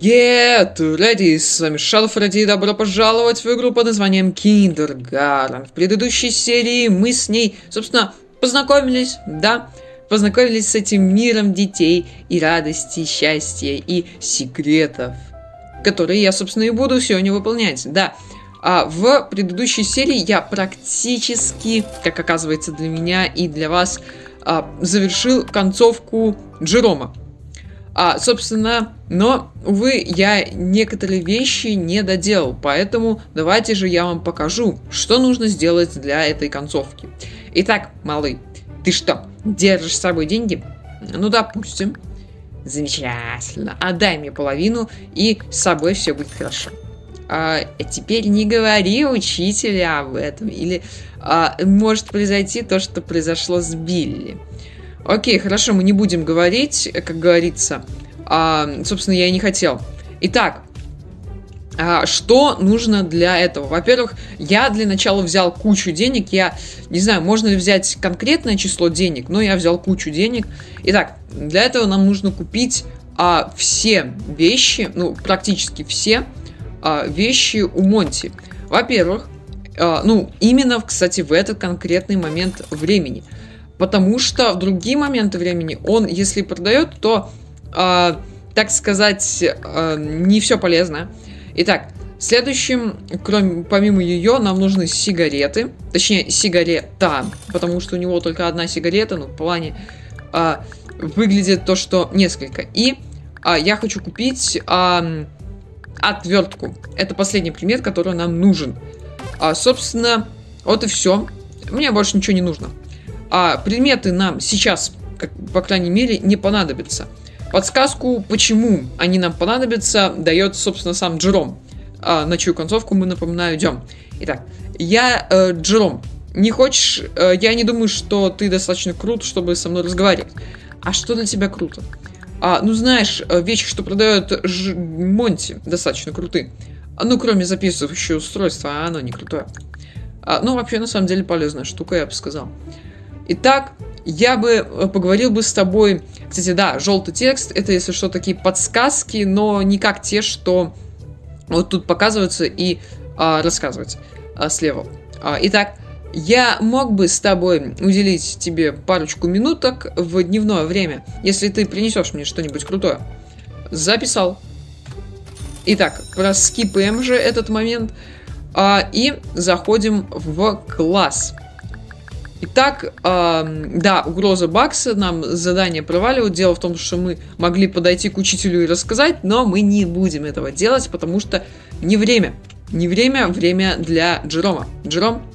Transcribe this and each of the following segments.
Привет, Леди, с вами Шал Фредди, добро пожаловать в игру под названием Kindergarten. В предыдущей серии мы с ней, собственно, познакомились, да, познакомились с этим миром детей и радости, счастья и секретов, которые я, собственно, и буду сегодня выполнять, да. А в предыдущей серии я практически, как оказывается для меня и для вас, завершил концовку Джерома. Собственно, но, увы, я некоторые вещи не доделал, поэтому давайте же я вам покажу, что нужно сделать для этой концовки. Итак, малый, ты что, держишь с собой деньги? Ну, допустим. Замечательно. Отдай мне половину, и с собой все будет хорошо. Теперь не говори учителя об этом, или может произойти то, что произошло с Билли. Окей, хорошо, мы не будем говорить, как говорится. Собственно, я и не хотел. Итак, что нужно для этого? Во-первых, я для начала взял кучу денег. Я не знаю, можно ли взять конкретное число денег, но я взял кучу денег. Итак, для этого нам нужно купить все вещи, ну, практически все вещи у Монти. Во-первых, ну, именно, кстати, в этот конкретный момент времени. Потому что в другие моменты времени он, если продает, то, так сказать, не все полезно. Итак, следующим, помимо ее, нам нужны сигареты. Точнее, сигарета. Потому что у него только одна сигарета, ну, в плане выглядит то, что несколько. И я хочу купить отвертку. Это последний предмет, который нам нужен. Собственно, вот и все. Мне больше ничего не нужно. Предметы нам сейчас, по крайней мере, не понадобятся. Подсказку, почему они нам понадобятся, дает, собственно, сам Джером, на чью концовку мы, напоминаю, идем. Итак, я Джером. Не хочешь... я не думаю, что ты достаточно крут, чтобы со мной разговаривать. А что для тебя круто? Ну, знаешь, вещи, что продает Монти, достаточно крутые. Ну, кроме записывающего устройства, а оно не крутое. Ну, вообще, на самом деле, полезная штука, я бы сказал. Итак, я бы поговорил бы с тобой... Кстати, да, желтый текст, это, если что, такие подсказки, но не как те, что вот тут показываются и рассказываются слева. Итак, я мог бы с тобой уделить тебе парочку минуток в дневное время, если ты принесешь мне что-нибудь крутое. Записал. Итак, проскипаем же этот момент и заходим в класс. Итак, да, угроза Бакса, нам задание проваливают. Дело в том, что мы могли подойти к учителю и рассказать, но мы не будем этого делать, потому что не время. Не время, время для Джерома. Джером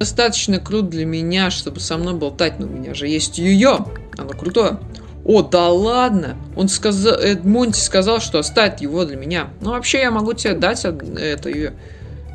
достаточно крут для меня, чтобы со мной болтать, но у меня же есть ее. Оно крутое. О, да ладно! Он сказал, Монти сказал, что оставит его для меня. Ну, вообще, я могу тебе дать это ее.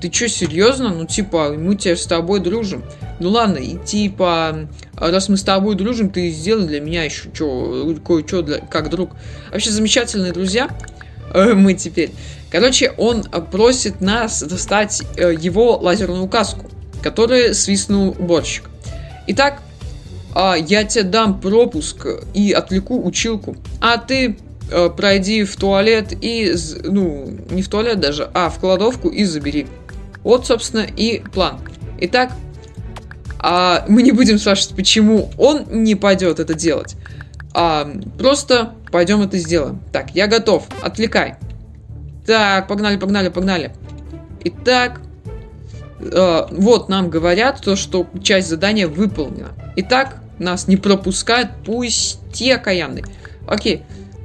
Ты чё, серьезно? Ну, типа, мы тебе с тобой дружим. Ну, ладно, и типа, раз мы с тобой дружим, ты сделай для меня еще кое-что как друг. Вообще, замечательные друзья мы теперь. Короче, он просит нас достать его лазерную указку, которую свистнул уборщик. Итак, я тебе дам пропуск и отвлеку училку. А ты... пройди в туалет и... Ну, не в туалет даже, а в кладовку и забери. Вот, собственно, и план. Итак, мы не будем спрашивать, почему он не пойдет это делать. Просто пойдем это сделаем. Так, я готов. Отвлекай. Так, погнали, погнали, погнали. Итак, вот нам говорят, то, что часть задания выполнена. Итак, нас не пропускают, пусть те окаянные. Окей.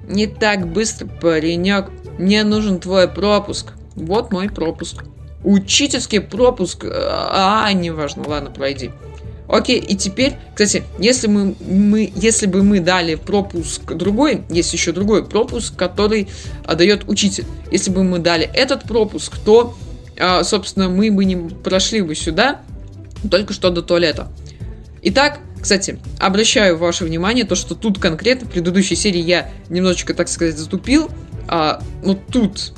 Не так быстро, паренек. Мне нужен твой пропуск. Вот мой пропуск. Учительский пропуск. Неважно. Ладно, пройди. Окей, и теперь, кстати, если бы мы дали пропуск другой, есть еще другой пропуск, который дает учитель. Если бы мы дали этот пропуск, то, собственно, мы бы не прошли бы сюда, только что до туалета. Итак, кстати, обращаю ваше внимание, то, что тут конкретно, в предыдущей серии я немножечко, так сказать, затупил. Но тут,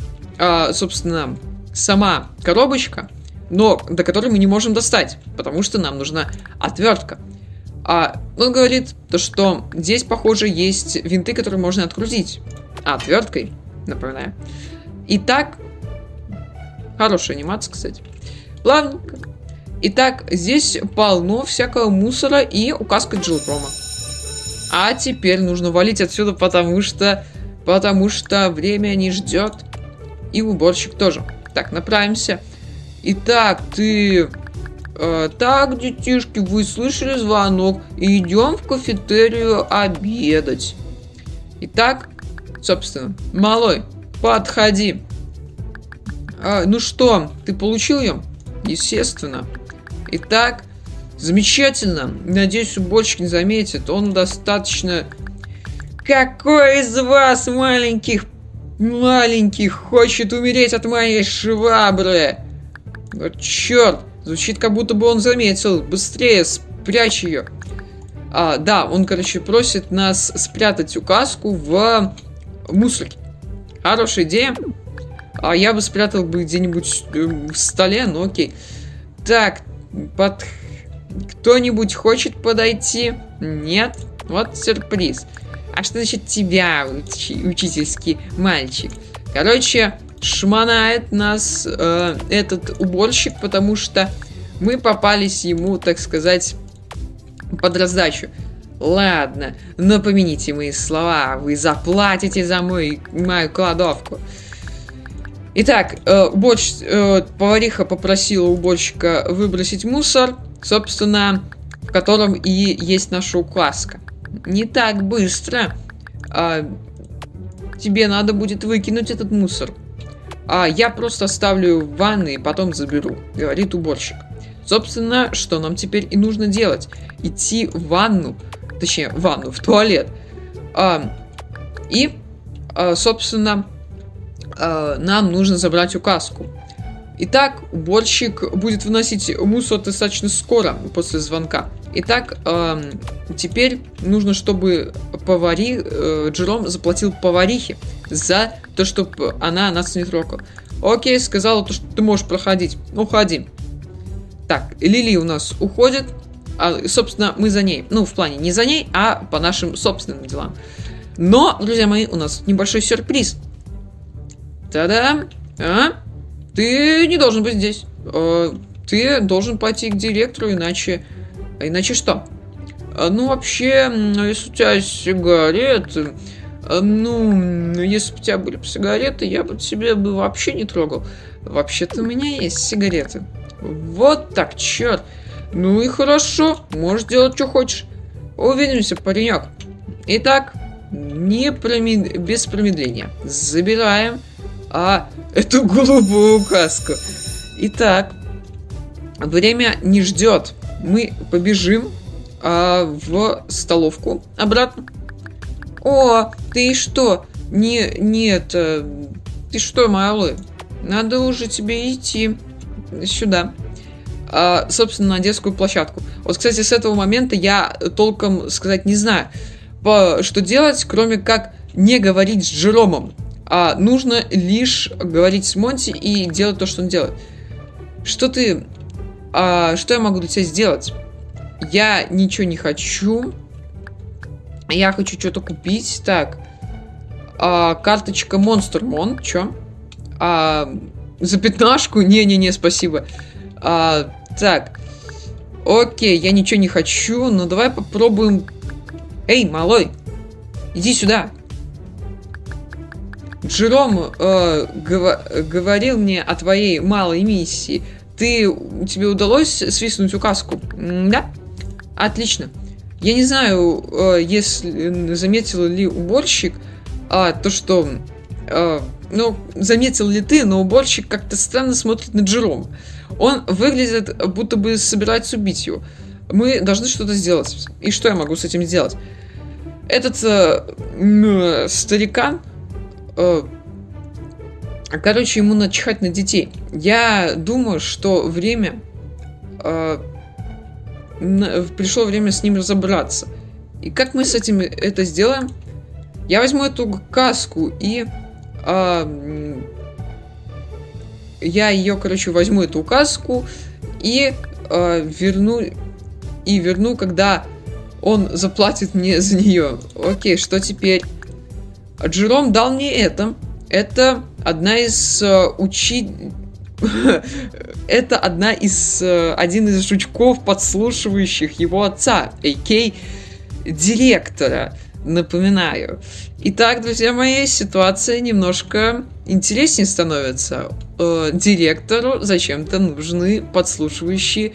собственно, сама коробочка, но до которой мы не можем достать, потому что нам нужна отвертка. Он говорит, то, что здесь, похоже, есть винты, которые можно открутить отверткой. Направляем. Итак, хорошая анимация, кстати. Плавненько. Итак, здесь полно всякого мусора и указка джилпрома. А теперь нужно валить отсюда, потому что время не ждет. И уборщик тоже. Так, направимся. Итак, ты... так, детишки, вы слышали звонок. Идем в кафетерию обедать. Итак, собственно, малой, подходи. Ну что, ты получил ее? Естественно. Итак, замечательно. Надеюсь, уборщик не заметит. Он достаточно... Какой из вас, маленьких, хочет умереть от моей швабры? Вот черт. Звучит, как будто бы он заметил. Быстрее, спрячь ее. Да, он, короче, просит нас спрятать указку в мусорке. Хорошая идея. Я бы спрятал бы где-нибудь в столе, но окей. Так, кто-нибудь хочет подойти? Нет? Вот сюрприз. А что значит тебя, учительский мальчик? Короче, шмонает нас этот уборщик, потому что мы попались ему, так сказать, под раздачу. Ладно, но помяните мои слова, вы заплатите за мою кладовку. Итак, повариха попросила уборщика выбросить мусор, собственно, в котором и есть наша указка. Не так быстро. Тебе надо будет выкинуть этот мусор. Я просто оставлю в ванной и потом заберу, говорит уборщик. Собственно, что нам теперь и нужно делать? Идти в ванну, точнее, в туалет. Собственно... нам нужно забрать указку. Итак, уборщик будет выносить мусор достаточно скоро после звонка. Итак, теперь нужно, чтобы Джером заплатил поварихе за то, чтобы она нас не трогала. Окей, сказала, что ты можешь проходить. Уходи. Так, Лили у нас уходит. Собственно, мы за ней. Ну, в плане не за ней, а по нашим собственным делам. Но, друзья мои, у нас небольшой сюрприз. Та-дам! Ты не должен быть здесь. Ты должен пойти к директору, иначе... Иначе что? Ну, вообще, если у тебя сигареты... Ну, если бы у тебя были бы сигареты, я бы тебе бы вообще не трогал. Вообще-то у меня есть сигареты. Вот так, черт. Ну и хорошо, можешь делать, что хочешь. Увидимся, паренек. Итак, без промедления. Забираем... эту голубую указку. Итак, время не ждет. Мы побежим в столовку обратно. О, ты что? Ты что, малый? Надо уже тебе идти сюда. Собственно, на детскую площадку. Вот, кстати, с этого момента я толком сказать не знаю, что делать, кроме как не говорить с Джеромом. Нужно лишь говорить с Монти и делать то, что он делает. Что я могу для тебя сделать? Я ничего не хочу. Я хочу что-то купить. Так. Карточка Monster Mon. Чё? За 15? Не-не-не, спасибо. Так. Окей, я ничего не хочу. Но давай попробуем... Эй, малой! Иди сюда! Джером говорил мне о твоей малой миссии. Тебе удалось свистнуть указку? Да? Отлично. Я не знаю, заметил ли уборщик то, что... заметил ли ты, но уборщик как-то странно смотрит на Джерома. Он выглядит, будто бы собирается убить его. Мы должны что-то сделать. И что я могу с этим сделать? Этот старикан... Короче, ему начихать на детей. Я думаю, что пришло время с ним разобраться. И как мы с этим это сделаем? Я возьму эту каску и... возьму эту каску и верну, когда он заплатит мне за нее. Окей, что теперь? Джером дал мне это. Это одна из один из жучков, подслушивающих его отца, а.к.а. директора, напоминаю. Итак, друзья мои, ситуация немножко интереснее становится. Директору зачем-то нужны подслушивающие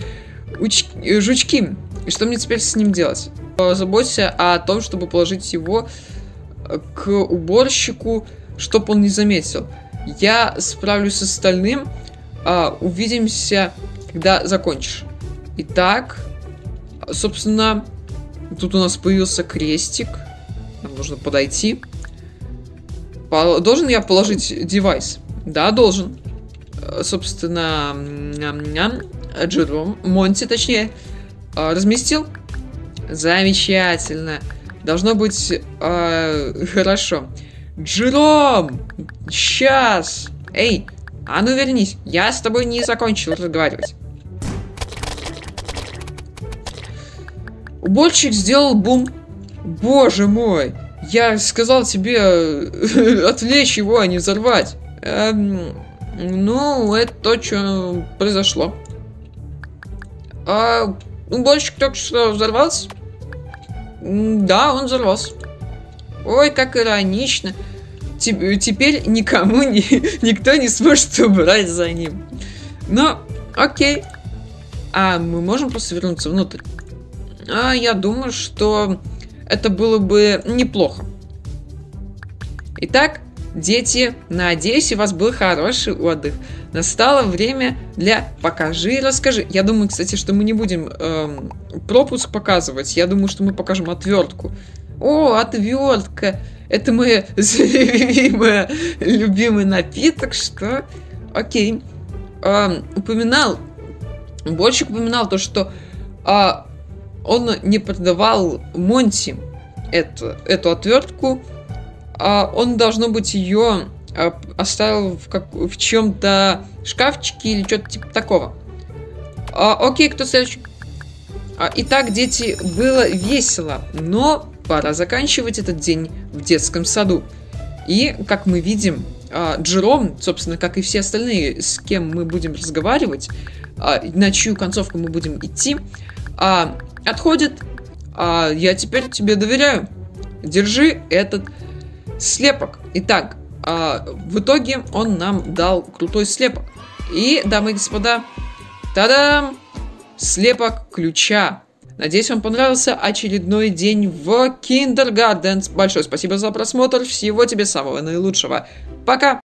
жучки. И что мне теперь с ним делать? Заботься о том, чтобы положить его к уборщику, чтоб он не заметил. Я справлюсь с остальным. Увидимся, когда закончишь. Итак, собственно, тут у нас появился крестик. Нам нужно подойти. Должен я положить девайс? Да, должен. Собственно, Джером, Монти, точнее, разместил. Замечательно. Должно быть хорошо. Джером! Сейчас! Эй, а ну вернись. Я с тобой не закончил разговаривать. Уборщик сделал бум. Боже мой! Я сказал тебе отвлечь его, а не взорвать. Ну, это то, что произошло. Уборщик только что взорвался? Да, он взорвался. Ой, как иронично. Теперь никто не сможет убрать за ним. Но, окей. А мы можем просто вернуться внутрь? Я думаю, что это было бы неплохо. Итак, дети, надеюсь, у вас был хороший отдых. Настало время для «покажи и расскажи». Я думаю, кстати, что мы не будем пропуск показывать. Я думаю, что мы покажем отвертку. О, отвертка! Это мой любимый напиток, что? Окей. Уборщик упоминал то, что... он не продавал Монти эту отвертку, а он, должно быть, ее оставил в чем-то шкафчике или что-то типа такого. Окей, кто следующий? Итак, дети, было весело, но пора заканчивать этот день в детском саду. И, как мы видим, Джером, собственно, как и все остальные, с кем мы будем разговаривать, на чью концовку мы будем идти, отходит. Я теперь тебе доверяю. Держи этот слепок. Итак, в итоге он нам дал крутой слепок. И, дамы и господа, та-дам! Слепок ключа. Надеюсь, вам понравился очередной день в Kindergarten. Большое спасибо за просмотр. Всего тебе самого наилучшего. Пока!